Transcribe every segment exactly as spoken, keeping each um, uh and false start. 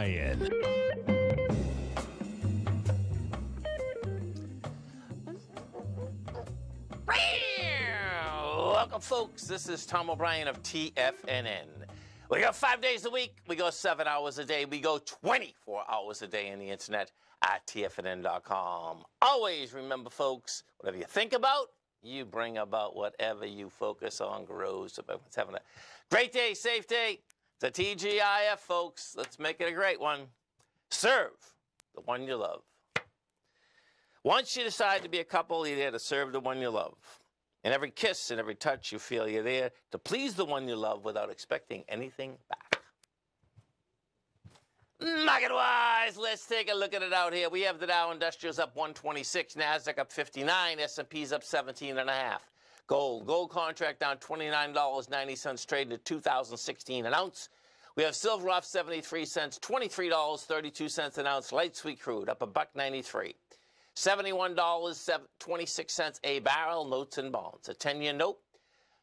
O'Brien. Welcome, folks. This is Tom O'Brien of T F N N. We go five days a week. We go seven hours a day. We go twenty-four hours a day in the internet at T F N N dot com. Always remember, folks, whatever you think about, you bring about. Whatever you focus on grows. So everyone's having a great day, safe day. The T G I F, folks. Let's make it a great one. Serve the one you love. Once you decide to be a couple, you're there to serve the one you love. In every kiss and every touch you feel, you're there to please the one you love without expecting anything back. Market-wise, let's take a look at it out here. We have the Dow Industrials up one twenty-six, Nasdaq up fifty-nine, S and P's up seventeen and a half. Gold. Gold contract down twenty-nine dollars and ninety cents, trading at two thousand sixteen an ounce. We have silver off seventy-three cents, twenty-three dollars and thirty-two cents an ounce. Light sweet crude up a buck ninety-three. seventy-one dollars and twenty-six cents a barrel. Notes and bonds. A ten-year note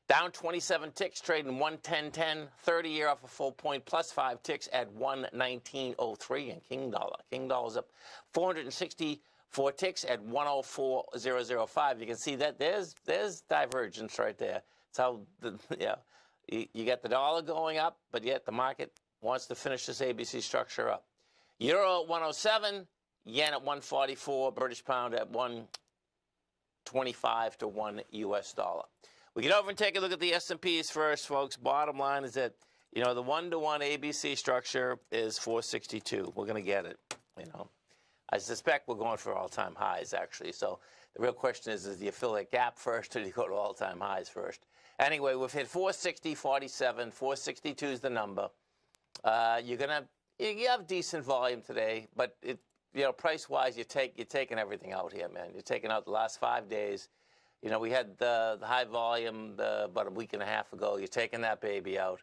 down twenty-seven ticks, trading one ten ten. thirty-year off a full point, plus five ticks at one nineteen oh three. And King Dollar. King Dollar's up four hundred sixty. Four ticks at one oh four oh oh five. You can see that there's there's divergence right there. It's how the, yeah, you, you got the dollar going up, but yet the market wants to finish this A B C structure up. Euro at one oh seven, yen at one forty-four, British pound at one twenty-five to one U S dollar. We get over and take a look at the S and P's first, folks. Bottom line is that, you know, the one-to-one A B C structure is four sixty-two. We're going to get it, you know. I suspect we're going for all-time highs, actually. So the real question is, is do you fill that gap first or do you go to all-time highs first? Anyway, we've hit four sixty forty-seven. four sixty-two is the number. Uh, you're going to you have decent volume today, but it, you know, price-wise, you take, you're taking everything out here, man. You're taking out the last five days. You know, we had the, the high volume the, about a week and a half ago. You're taking that baby out.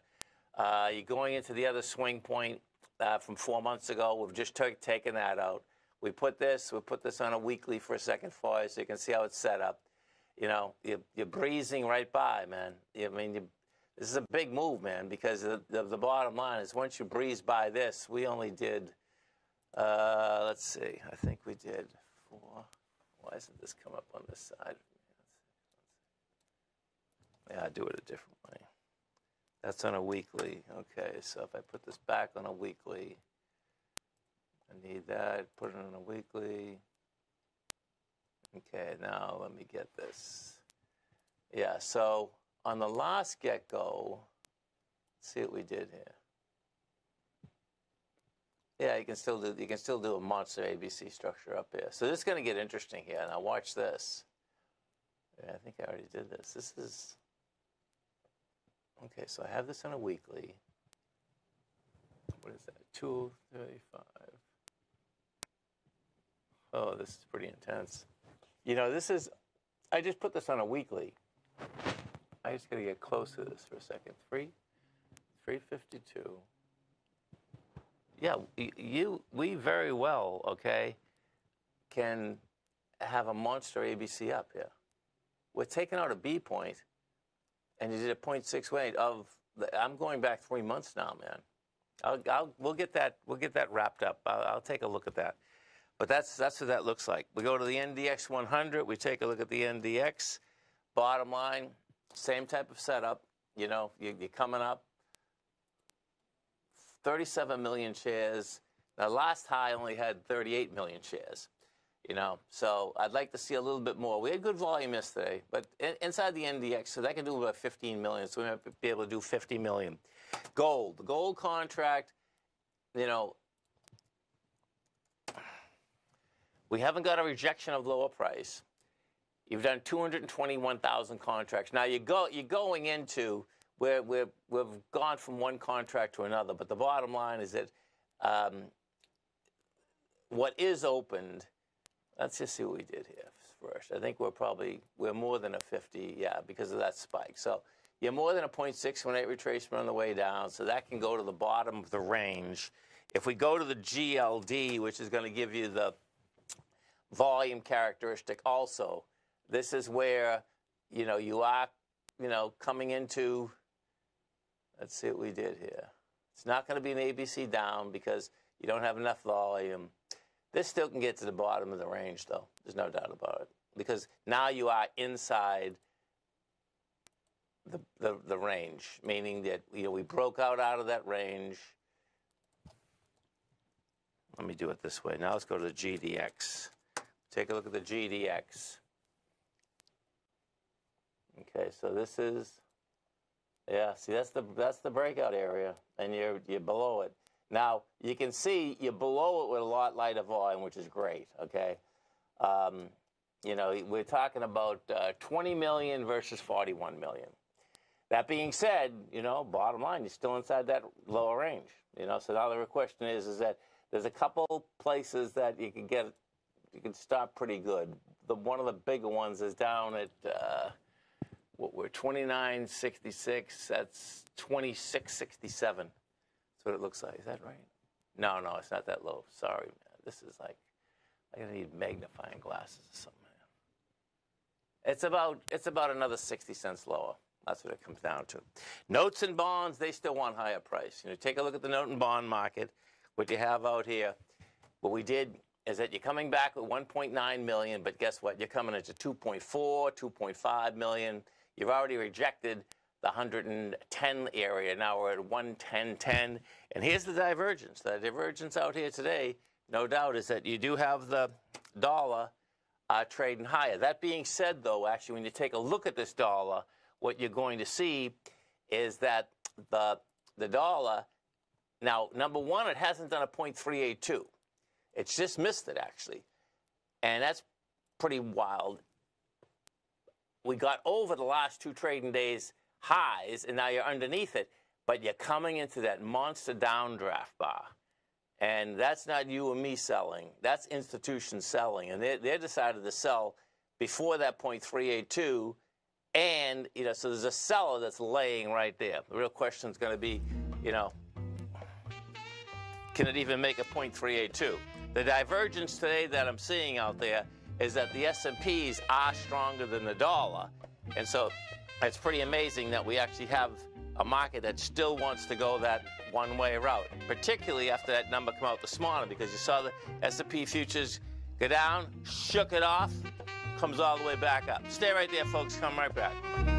Uh, you're going into the other swing point uh, from four months ago. We've just taken that out. We put this, we put this on a weekly for a second for you so you can see how it's set up. You know, you're, you're breezing right by, man. I mean, you, this is a big move, man, because the, the, the bottom line is once you breeze by this, we only did, uh, let's see, I think we did four. Why isn't this come up on this side? Yeah, I do it a different way. That's on a weekly. Okay, so if I put this back on a weekly, I need that, put it on a weekly. Okay, now let me get this. Yeah, so on the last get-go, let's see what we did here. Yeah, you can still do you can still do a monster A B C structure up here. So this is gonna get interesting here. Now watch this. Yeah, I think I already did this. This is okay, so I have this on a weekly. What is that? two thirty-five. Oh, this is pretty intense. You know, this is, I just put this on a weekly. I just got to get close to this for a second. Three, three fifty-two. Yeah, you, we very well, okay, can have a monster A B C up here. We're taking out a B point, and you did a point six eight of, the, I'm going back three months now, man. I'll, I'll, we'll get that, we'll get that wrapped up. I'll, I'll take a look at that. But that's, that's what that looks like. We go to the N D X one hundred. We take a look at the N D X. Bottom line, same type of setup. You know, you're, you're coming up. thirty-seven million shares. Now, last high only had thirty-eight million shares. You know, so I'd like to see a little bit more. We had good volume yesterday, but in, inside the N D X, so that can do about fifteen million. So we might be able to do fifty million. Gold. The gold contract, you know, we haven't got a rejection of lower price. You've done two hundred twenty-one thousand contracts. Now, you go, you're going into where we've gone from one contract to another, but the bottom line is that um, what is opened, let's just see what we did here first. I think we're probably, we're more than a fifty, yeah, because of that spike. So you're more than a point six one eight retracement on the way down, so that can go to the bottom of the range. If we go to the G L D, which is going to give you the volume characteristic also, this is where, you know, you are, you know, coming into, let's see what we did here. It's not going to be an A B C down because You don't have enough volume. This still can get to the bottom of the range, though. There's no doubt about it. Because now you are inside the, the, the range, meaning that, you know, we broke out out of that range. Let me do it this way. Now let's go to the G D X. Take a look at the G D X. Okay, so this is, yeah, see, that's the that's the breakout area, and you're you're below it. Now you can see you're below it with a lot lighter volume, which is great. Okay, um, you know, we're talking about uh, twenty million versus forty-one million. That being said, you know, bottom line, you're still inside that lower range. You know, so now the question is, is that there's a couple places that you can get, you can stop pretty good. The one of the bigger ones is down at. Uh, What we're twenty-nine sixty-six, that's twenty-six sixty-seven. That's what it looks like. Is that right? No, no, it's not that low. Sorry, man. This is like, I'm going to need magnifying glasses or something, man. It's about, it's about another sixty cents lower. That's what it comes down to. Notes and bonds, they still want higher price. You know, take a look at the note and bond market, what you have out here. What we did is that you're coming back with one point nine million, but guess what? You're coming into two point four, two point five million. You've already rejected the one hundred ten area. Now we're at one ten ten. And here's the divergence. The divergence out here today, no doubt, is that you do have the dollar uh, trading higher. That being said, though, actually, when you take a look at this dollar, what you're going to see is that the, the dollar, now, number one, it hasn't done a point three eight two. It's just missed it, actually. And that's pretty wild. We got over the last two trading days highs, and now you're underneath it, but you're coming into that monster downdraft bar. And that's not you and me selling. That's institutions selling. And they, they decided to sell before that point three eight two. And, you know, so there's a seller that's laying right there. The real question is going to be, you know, can it even make a point three eight two? The divergence today that I'm seeing out there is that the S and Ps are stronger than the dollar. And so it's pretty amazing that we actually have a market that still wants to go that one-way route, particularly after that number come out this morning, because you saw the S and P futures go down, shook it off, comes all the way back up. Stay right there, folks. Come right back.